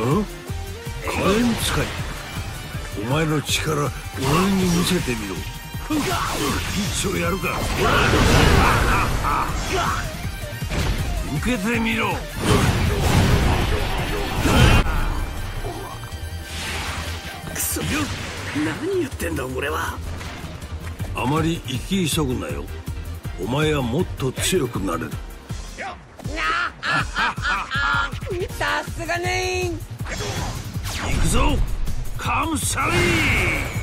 火炎使い、お前の力俺に見せてみろ。一丁やるか、受けてみろ。くそよ、何やってんだ俺は。あまり生き急ぐなよ、お前はもっと強くなれる。さすがね、行くぞカムサリー。